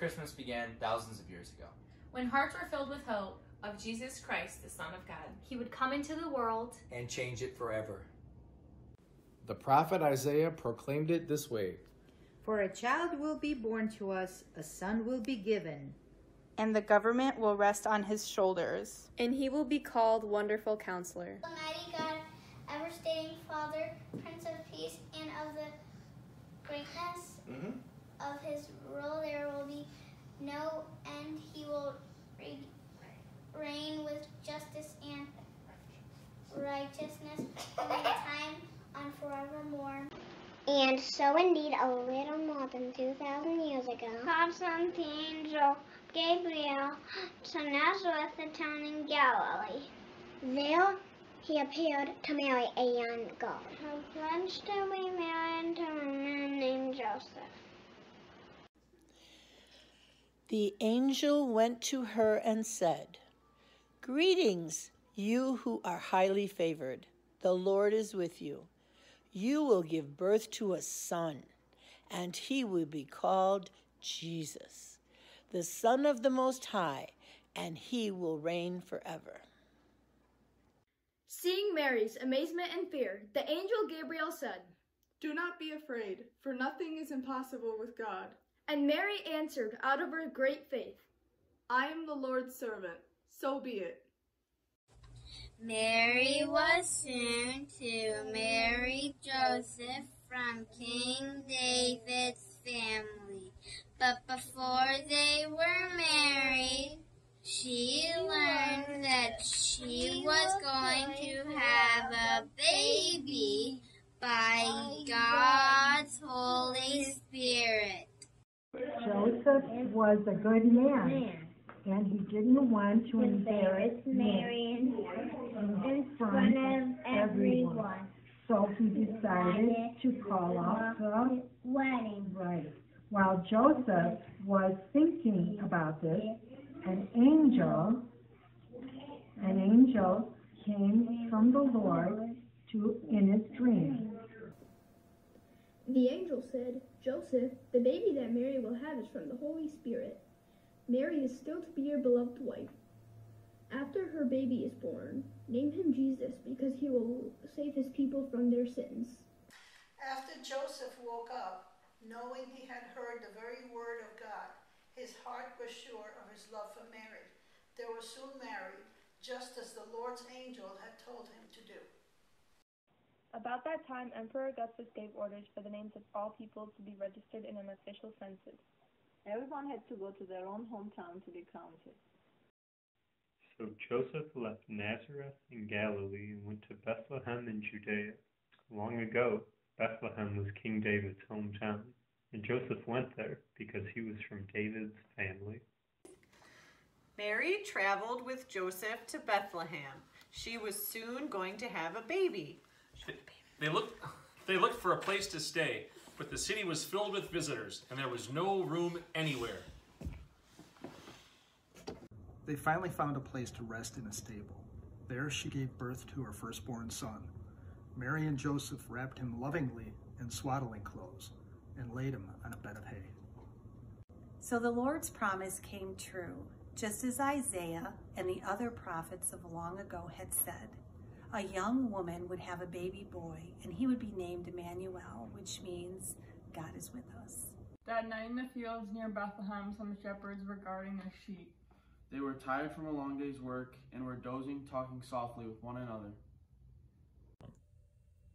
Christmas began thousands of years ago. When hearts were filled with hope of Jesus Christ, the Son of God, he would come into the world and change it forever. The prophet Isaiah proclaimed it this way: "For a child will be born to us, a son will be given, and the government will rest on his shoulders. And he will be called Wonderful Counselor, Almighty God, Ever-Staying Father, Prince of Peace, and of the greatness of his rule there will be no end. He will reign with justice and righteousness from time on forevermore." And so indeed, a little more than 2,000 years ago, God sent the angel Gabriel to Nazareth, a town in Galilee. There he appeared to Mary, a young girl, who pledged to be married to a man named Joseph. The angel went to her and said, "Greetings, you who are highly favored. The Lord is with you. You will give birth to a son, and he will be called Jesus, the Son of the Most High, and he will reign forever." Seeing Mary's amazement and fear, the angel Gabriel said, "Do not be afraid, for nothing is impossible with God." And Mary answered out of her great faith, "I am the Lord's servant, so be it." Mary was soon to marry Joseph from King David's family, but before they were married, she learned that she was going to have a baby by God's Holy Spirit. Joseph was a good man, and he didn't want to embarrass Mary in front of everyone. So he decided to call off the wedding. Right. While Joseph was thinking about this, an angel came from the Lord in his dream. The angel said, "Joseph, the baby that Mary will have is from the Holy Spirit. Mary is still to be your beloved wife. After her baby is born, name him Jesus, because he will save his people from their sins." After Joseph woke up, knowing he had heard the very word of God, his heart was sure of his love for Mary. They were soon married, just as the Lord's angel had told him to do. About that time, Emperor Augustus gave orders for the names of all people to be registered in an official census. Everyone had to go to their own hometown to be counted. So Joseph left Nazareth in Galilee and went to Bethlehem in Judea. Long ago, Bethlehem was King David's hometown. And Joseph went there because he was from David's family. Mary traveled with Joseph to Bethlehem. She was soon going to have a baby. They looked for a place to stay, but the city was filled with visitors, and there was no room anywhere. They finally found a place to rest in a stable. There she gave birth to her firstborn son. Mary and Joseph wrapped him lovingly in swaddling clothes and laid him on a bed of hay. So the Lord's promise came true, just as Isaiah and the other prophets of long ago had said. A young woman would have a baby boy, and he would be named Emmanuel, which means God is with us. That night in the fields near Bethlehem, some shepherds were guarding their sheep. They were tired from a long day's work and were dozing, talking softly with one another.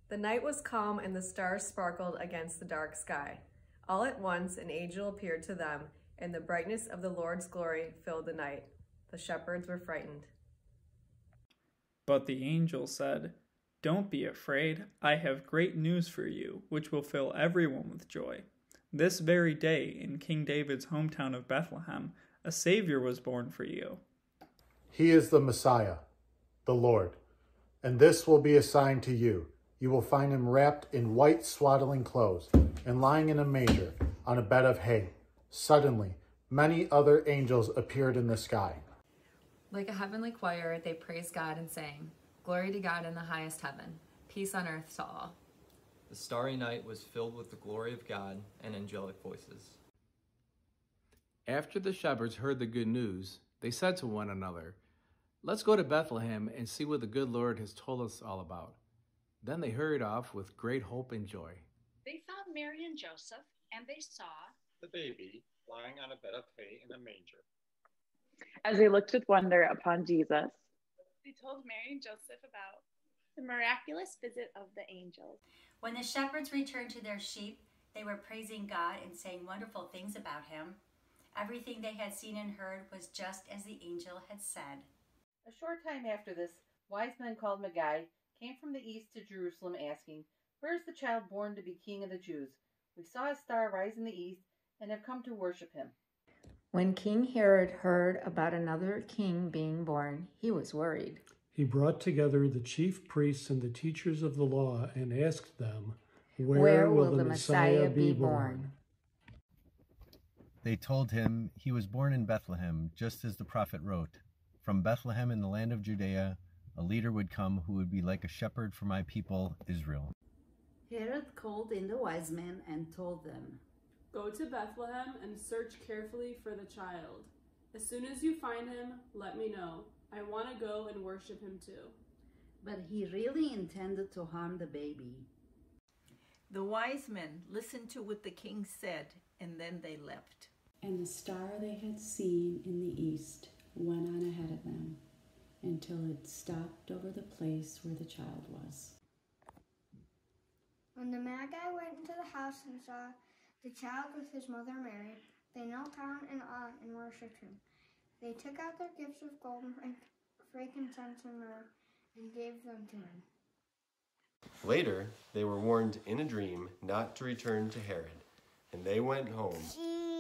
The night was calm and the stars sparkled against the dark sky. All at once an angel appeared to them, and the brightness of the Lord's glory filled the night. The shepherds were frightened. But the angel said, "Don't be afraid. I have great news for you, which will fill everyone with joy. This very day in King David's hometown of Bethlehem, a Savior was born for you. He is the Messiah, the Lord. And this will be a sign to you. You will find him wrapped in white swaddling clothes and lying in a manger on a bed of hay." Suddenly, many other angels appeared in the sky. Like a heavenly choir, they praised God and sang, "Glory to God in the highest heaven, peace on earth to all." The starry night was filled with the glory of God and angelic voices. After the shepherds heard the good news, they said to one another, "Let's go to Bethlehem and see what the good Lord has told us all about." Then they hurried off with great hope and joy. They found Mary and Joseph, and they saw the baby lying on a bed of hay in a manger. As they looked with wonder upon Jesus, they told Mary and Joseph about the miraculous visit of the angels. When the shepherds returned to their sheep, they were praising God and saying wonderful things about him. Everything they had seen and heard was just as the angel had said. A short time after this, wise men called Magi came from the east to Jerusalem asking, "Where is the child born to be king of the Jews? We saw his star rise in the east and have come to worship him." When King Herod heard about another king being born, he was worried. He brought together the chief priests and the teachers of the law and asked them, Where will the Messiah be born? They told him, "He was born in Bethlehem, just as the prophet wrote. From Bethlehem in the land of Judea, a leader would come who would be like a shepherd for my people, Israel." Herod called in the wise men and told them, "Go to Bethlehem and search carefully for the child. As soon as you find him, let me know. I want to go and worship him too." But he really intended to harm the baby. The wise men listened to what the king said, and then they left. And the star they had seen in the east went on ahead of them until it stopped over the place where the child was. When the Magi went into the house and saw the child with his mother Mary, they knelt down in awe and worshipped him. They took out their gifts of gold and frankincense and myrrh and gave them to him. Later, they were warned in a dream not to return to Herod, and they went home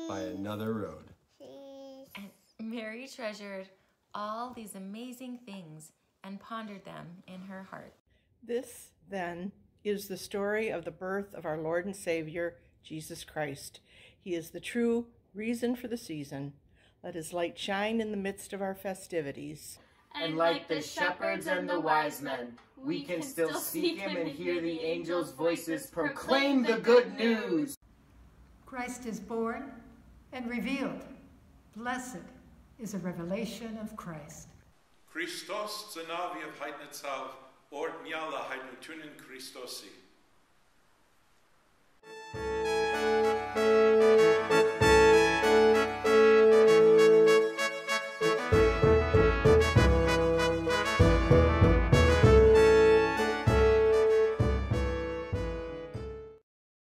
by another road. And Mary treasured all these amazing things and pondered them in her heart. This, then, is the story of the birth of our Lord and Savior, Jesus Christ. He is the true reason for the season. Let his light shine in the midst of our festivities. And like the shepherds and the wise men, we can still seek him and hear the angels' voices proclaim the good news. Christ is born and revealed. Blessed is a revelation of Christ. Christos zenavi of heidnitzav, ort miala heidnutunen Christosi.